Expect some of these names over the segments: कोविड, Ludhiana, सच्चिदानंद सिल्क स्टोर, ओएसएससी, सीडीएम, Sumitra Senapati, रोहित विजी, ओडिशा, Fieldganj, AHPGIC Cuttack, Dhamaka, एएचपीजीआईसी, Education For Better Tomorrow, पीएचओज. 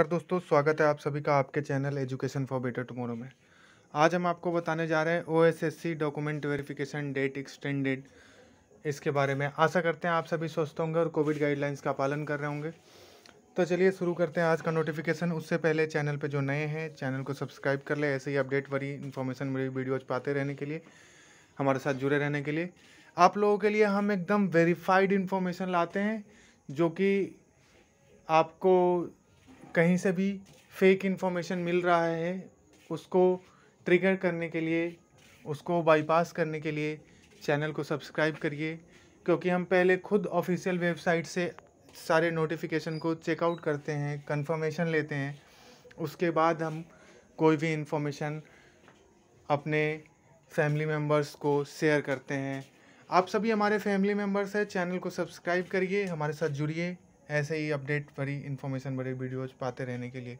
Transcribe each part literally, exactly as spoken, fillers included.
दोस्तों स्वागत है आप सभी का आपके channel education for better tomorrow में। आज हम आपको बताने जा रहे हैं ओएसएससी document verification date extended, इसके बारे में। आशा करते हैं आप सभी स्वस्थ होंगे और कोविड गाइडलाइंस का पालन कर रहे होंगे। तो चलिए शुरू करते हैं आज का नोटिफिकेशन। उससे पहले चैनल पर जो नए हैं चैनल को सब्सक्राइब कर ले, ऐसे ही अपडेट वाली इन्फॉर्मेशन मेरी वीडियोज पाते रहने के लिए, हमारे साथ जुड़े रहने के लिए। आप लोगों के लिए हम एकदम वेरीफाइड इन्फॉर्मेशन लाते हैं, जो कि आपको कहीं से भी फेक इन्फॉर्मेशन मिल रहा है उसको ट्रिगर करने के लिए, उसको बाईपास करने के लिए चैनल को सब्सक्राइब करिए, क्योंकि हम पहले खुद ऑफिशियल वेबसाइट से सारे नोटिफिकेशन को चेकआउट करते हैं, कंफर्मेशन लेते हैं, उसके बाद हम कोई भी इन्फॉर्मेशन अपने फैमिली मेम्बर्स को शेयर करते हैं। आप सभी हमारे फैमिली मेम्बर्स हैं, चैनल को सब्सक्राइब करिए, हमारे साथ जुड़िए, ऐसे ही अपडेट भरी इन्फॉर्मेशन भरी वीडियोज पाते रहने के लिए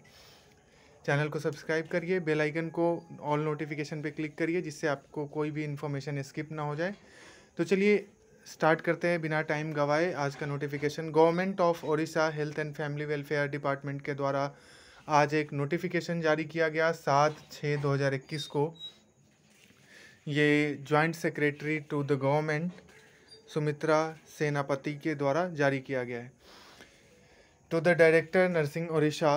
चैनल को सब्सक्राइब करिए। बेल आइकन को ऑल नोटिफिकेशन पे क्लिक करिए, जिससे आपको कोई भी इन्फॉर्मेशन स्किप ना हो जाए। तो चलिए स्टार्ट करते हैं बिना टाइम गवाए आज का notification. Government of ओडिशा health and family welfare department के द्वारा आज एक नोटिफिकेशन जारी किया गया सात छः दो हज़ार इक्कीस को। ये joint secretary to the government Sumitra Senapati के द्वारा जारी किया गया है। तो द डायरेक्टर नर्सिंग ओडिशा,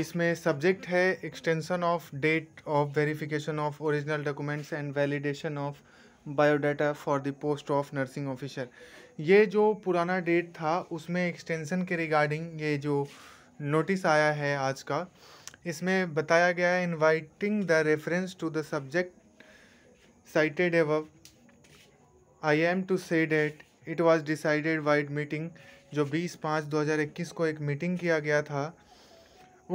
इसमें सब्जेक्ट है extension of date of verification of original documents and validation of biodata for the post of nursing officer. ये जो पुराना डेट था उसमें एक्सटेंशन के रिगार्डिंग ये जो नोटिस आया है आज का, इसमें बताया गया है inviting the reference to the subject cited above I am to say that it was decided vide meeting, जो बीस पाँच दो हज़ार इक्कीस को एक मीटिंग किया गया था,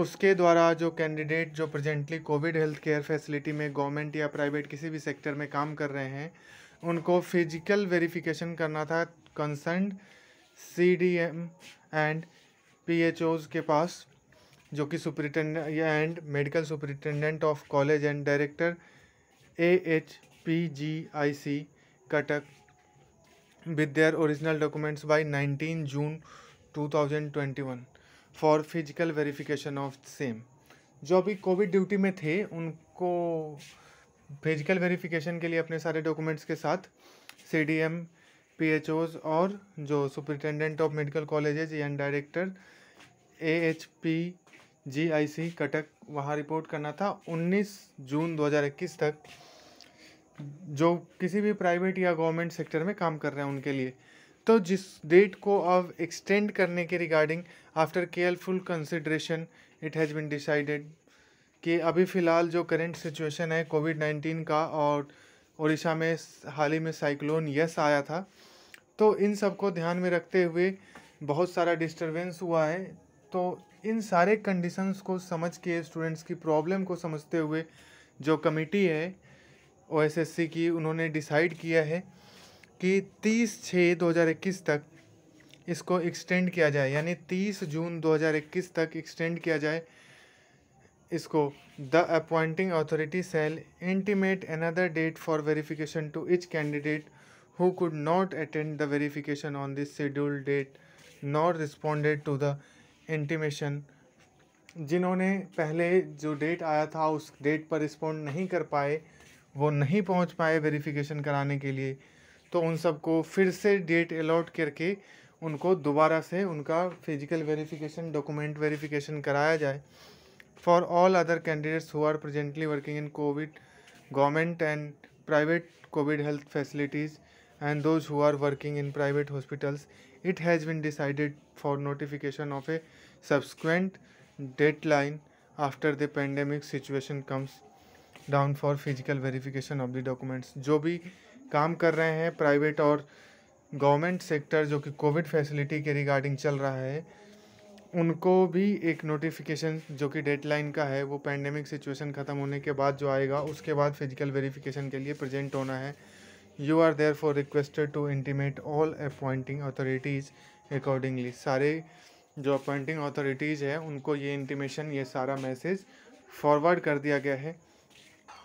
उसके द्वारा जो कैंडिडेट जो presently कोविड health care facility में गवर्नमेंट या प्राइवेट किसी भी सेक्टर में काम कर रहे हैं उनको फिजिकल वेरिफिकेशन करना था कंसर्न्ड सीडीएम एंड पीएचओज के पास, जो कि superintendent and medical superintendent of college and director एएचपीजीआईसी Cuttack with their original documents by nineteen June two thousand twenty-one for physical verification of same। जो अभी कोविड ड्यूटी में थे उनको फिजिकल वेरिफिकेशन के लिए अपने सारे डॉक्यूमेंट्स के साथ C D M P H Os और जो superintendent of medical colleges and director A H P G I C Cuttack वहाँ रिपोर्ट करना था उन्नीस जून दो हज़ार इक्कीस तक, जो किसी भी प्राइवेट या गवर्नमेंट सेक्टर में काम कर रहे हैं उनके लिए। तो जिस डेट को अब एक्सटेंड करने के regarding after careful consideration it has been decided कि अभी फ़िलहाल जो करेंट सिचुएशन है कोविड नाइन्टीन का, और ओडिशा में हाल ही में साइक्लोन यस आया था, तो इन सब को ध्यान में रखते हुए बहुत सारा डिस्टर्बेंस हुआ है। तो इन सारे कंडीशंस को समझ के, स्टूडेंट्स की प्रॉब्लम को समझते हुए जो कमेटी है ओएसएससी की, उन्होंने डिसाइड किया है कि तीस छः दो हज़ार इक्कीस तक इसको एक्सटेंड किया जाए, यानी तीस जून दो हज़ार इक्कीस तक एक्सटेंड किया जाए इसको। The appointing authority shall intimate another date for verification to each candidate who could not attend the verification on this scheduled date not responded to the intimation. जिन्होंने पहले जो डेट आया था उस डेट पर रिस्पॉन्ड नहीं कर पाए, वो नहीं पहुंच पाए वेरिफिकेशन कराने के लिए, तो उन सबको फिर से डेट अलॉट करके उनको दोबारा से उनका फिजिकल वेरिफिकेशन डॉक्यूमेंट वेरिफिकेशन कराया जाए। For all other candidates who are presently working in कोविड government and private कोविड health facilities and those who are working in private hospitals it has been decided for notification of a subsequent deadline after the pandemic situation comes down for physical verification of the documents. जो भी काम कर रहे हैं private और government sector जो कि कोविड facility के रिगार्डिंग चल रहा है, उनको भी एक नोटिफिकेशन जो कि डेडलाइन का है वो पैंडेमिक सिचुएशन ख़त्म होने के बाद जो आएगा, उसके बाद फिजिकल वेरिफिकेशन के लिए प्रेजेंट होना है। You are there for requested to intimate all appointing authorities accordingly. सारे जो अपॉइंटिंग अथॉरिटीज़ हैं उनको ये इंटीमेशन, ये सारा मैसेज फॉरवर्ड कर दिया गया है।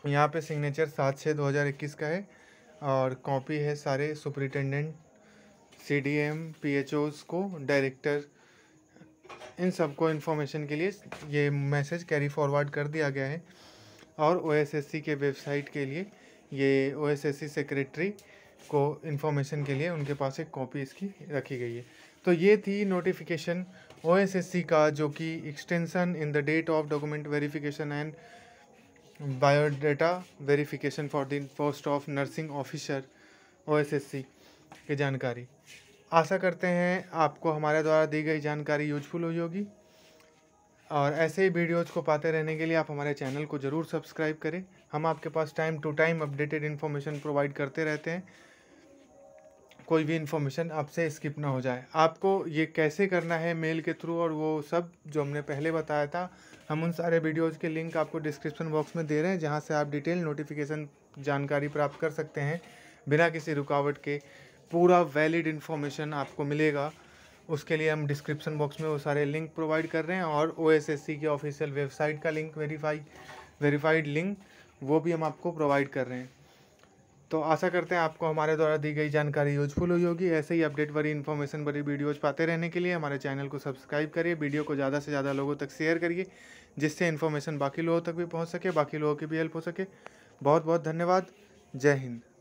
यहाँ पे सिग्नेचर सात छः दो हज़ार इक्कीस का है और कॉपी है सारे superintendent C D M P H Os को, डायरेक्टर इन सबको इन्फॉर्मेशन के लिए ये मैसेज कैरी फॉरवर्ड कर दिया गया है। और ओएसएससी के वेबसाइट के लिए ये ओएसएससी सेक्रेटरी को इन्फॉर्मेशन के लिए उनके पास एक कॉपी इसकी रखी गई है। तो ये थी नोटिफिकेशन ओएसएससी का, जो कि extension in the date of document verification and biodata verification for the post of nursing officer ओएसएससी की जानकारी। आशा करते हैं आपको हमारे द्वारा दी गई जानकारी यूजफुल हुई होगी, और ऐसे ही वीडियोज़ को पाते रहने के लिए आप हमारे चैनल को ज़रूर सब्सक्राइब करें। हम आपके पास time to time updated information provide करते रहते हैं, कोई भी इन्फॉर्मेशन आपसे स्किप ना हो जाए। आपको ये कैसे करना है मेल के थ्रू, और वो सब जो हमने पहले बताया था, हम उन सारे वीडियोज़ के लिंक आपको डिस्क्रिप्शन बॉक्स में दे रहे हैं, जहाँ से आप डिटेल नोटिफिकेशन जानकारी प्राप्त कर सकते हैं बिना किसी रुकावट के। पूरा वैलिड इन्फॉर्मेशन आपको मिलेगा, उसके लिए हम डिस्क्रिप्शन बॉक्स में वो सारे लिंक प्रोवाइड कर रहे हैं। और ओएसएससी के ऑफिशियल वेबसाइट का लिंक, वेरीफाई वेरीफाइड लिंक, वो भी हम आपको प्रोवाइड कर रहे हैं। तो आशा करते हैं आपको हमारे द्वारा दी गई जानकारी यूजफुल हुई होगी। ऐसे ही अपडेट भरी इन्फॉर्मेशन भरी वीडियोज़ पाते रहने के लिए हमारे चैनल को सब्सक्राइब करिए, वीडियो को ज़्यादा से ज़्यादा लोगों तक शेयर करिए, जिससे इन्फॉर्मेशन बाकी लोगों तक भी पहुँच सके, बाकी लोगों की भी हेल्प हो सके। बहुत बहुत धन्यवाद। जय हिंद।